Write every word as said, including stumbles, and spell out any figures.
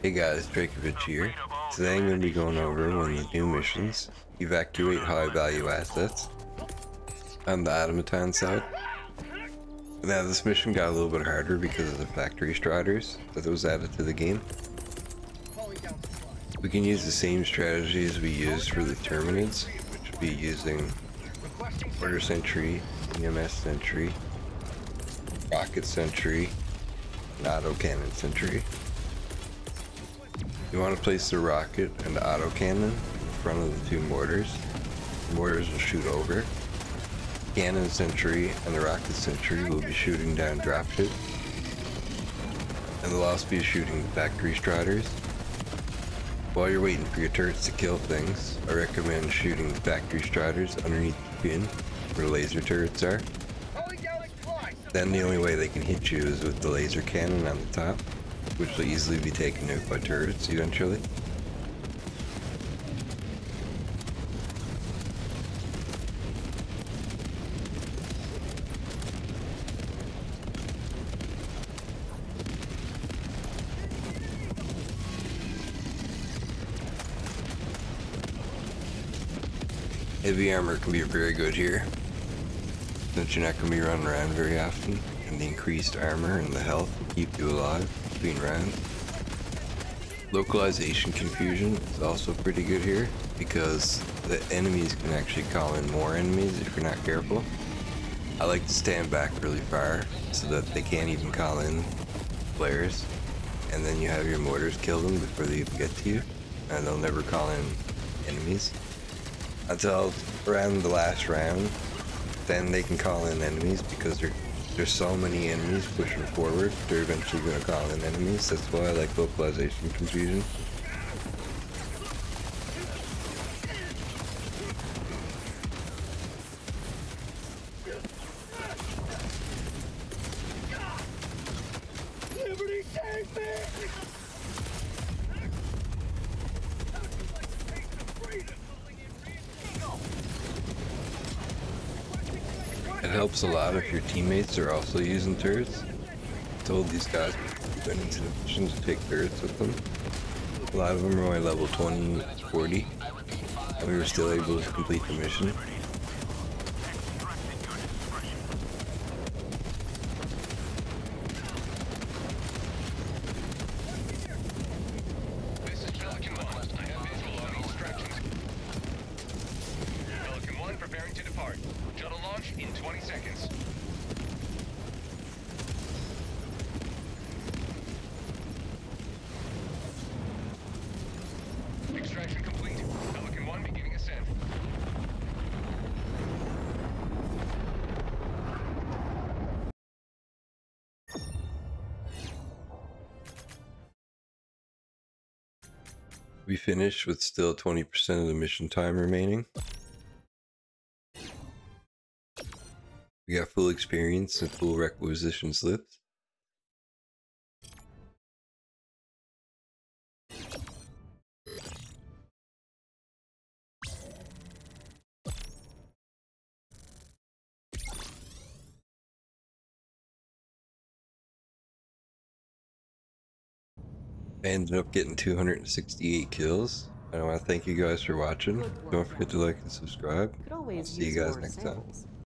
Hey guys, Drakoviche here. Today I'm going to be going over one of the new missions, Evacuate High Value Assets, on the Automaton side. Now this mission got a little bit harder because of the factory striders that was added to the game. We can use the same strategies we used for the Terminids, which would be using Order Sentry, E M S Sentry, Rocket Sentry, and Auto Cannon Sentry. You want to place the rocket and the auto cannon in front of the two mortars. The mortars will shoot over. Cannon Sentry and the Rocket Sentry will be shooting down dropship, and they'll also be shooting the factory striders. While you're waiting for your turrets to kill things, I recommend shooting the factory striders underneath the pin where the laser turrets are. Then the only way they can hit you is with the laser cannon on the top, which will easily be taken out by turrets eventually. Heavy armor can be very good here, since you're not going to be running around very often, and the increased armor and the health will keep you alive between rounds. Localization confusion is also pretty good here, because the enemies can actually call in more enemies if you're not careful. I like to stand back really far so that they can't even call in players, and then you have your mortars kill them before they even get to you, and they'll never call in enemies until around the last round. Then they can call in enemies because they're There's so many enemies pushing forward, they're eventually going to call in enemies. That's why I like localization confusion. It helps a lot if your teammates are also using turrets. I told these guys went into the mission to take turrets with them. A lot of them are only level twenty, forty, and we were still able to complete the mission. We finished with still twenty percent of the mission time remaining. We got full experience and full requisition slips. I ended up getting two hundred sixty-eight kills. I want to thank you guys for watching. Don't forget to like and subscribe. I'll see you guys next time.